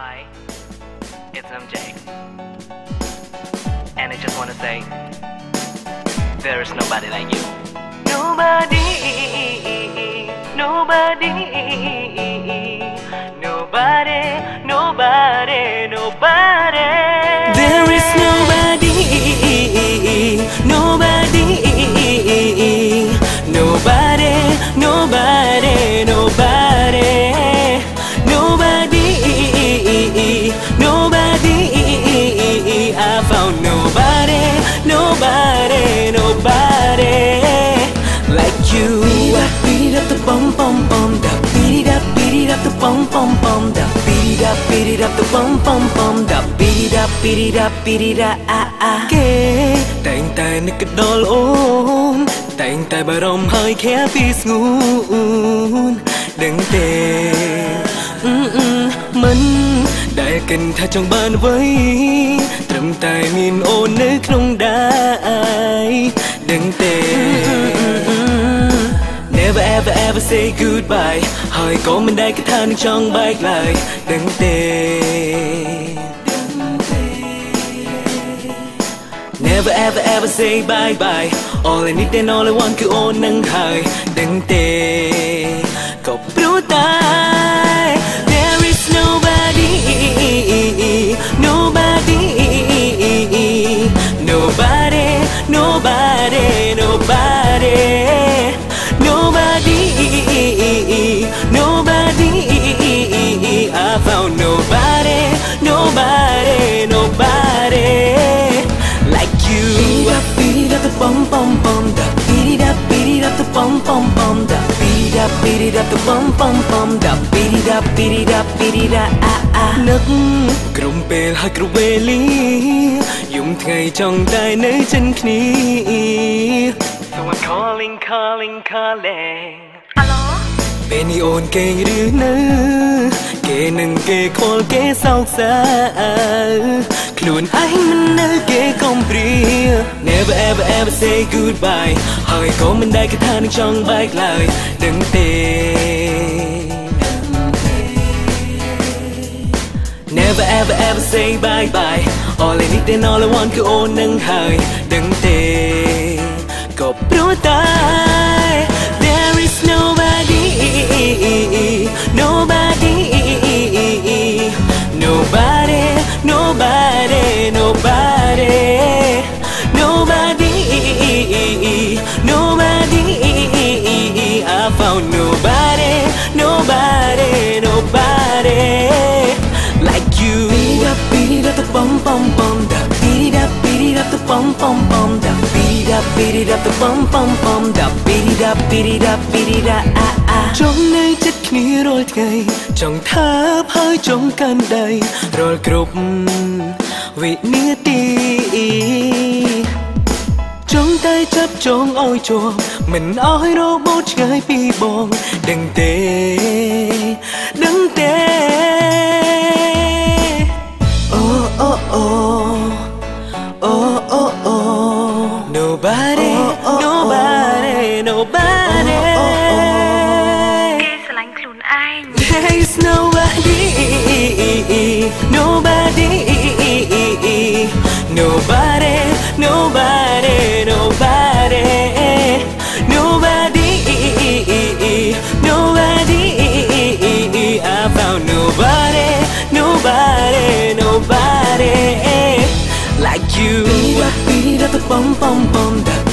Hi, it's MJ, and I just want to say, there is nobody like you. Nobody, nobody, nobody, nobody, nobody. There is nobody, nobody, nobody, nobody, nobody. Beat it up the bum bum bum, da beat it up, beat it up, beat it up, ah ah. Kê, tang tay nực đol ôm, tang tay bà rồng hơi khé pis ngun, đừng tê. Mình đại kinh tha trong ban với, trầm tay min ôn nơi không đai, đừng tê. Never ever ever say goodbye. Hỏi có mình đây cái thân trong bike lại. Đừng tê. Never ever ever say bye bye. All I need and all I want cứ ôn nâng hài. Đừng tê. Cậu bưu tay. There is nobody, nobody, nobody, nobody, nobody. Bum bum bum da beat it up the bum bum bum da beat it up ah ah. Nước gồm bể hai gồm bể lý dùng ngày trong tay nơi chân khnì. So I'm calling calling calling. Hello. Bên đi ôn kề đứa nơ kề nâng kề call kề sau xa. Luôn anh mình nơi kề công bia. Never ever ever say goodbye. Hỏi có mình đây cái tha nước trong bách lời. Đừng tê. Never ever ever say bye bye. All I need and all I want cứ ôn nâng hài. Đừng tê. Cậu bưu tay. There is nobody, nobody, nobody, nobody, nobody. Bum bum bum da beat it up the bum bum bum da beat it up ah ah. Trong nơi chất khí rồi ngày trong tháp hơi trong can đầy rồi group vị nia ti trong tay chấp trong ôi chuồng mình ôi robot ngay pi bong đừng tê đừng tê. Oh oh oh oh. Nobody, nobody, nobody. Kê sẽ lánh lùn anh. There is nobody, nobody, nobody, nobody, nobody, nobody, nobody. I found nobody, nobody, nobody like you. Beat it up the bum bum bum.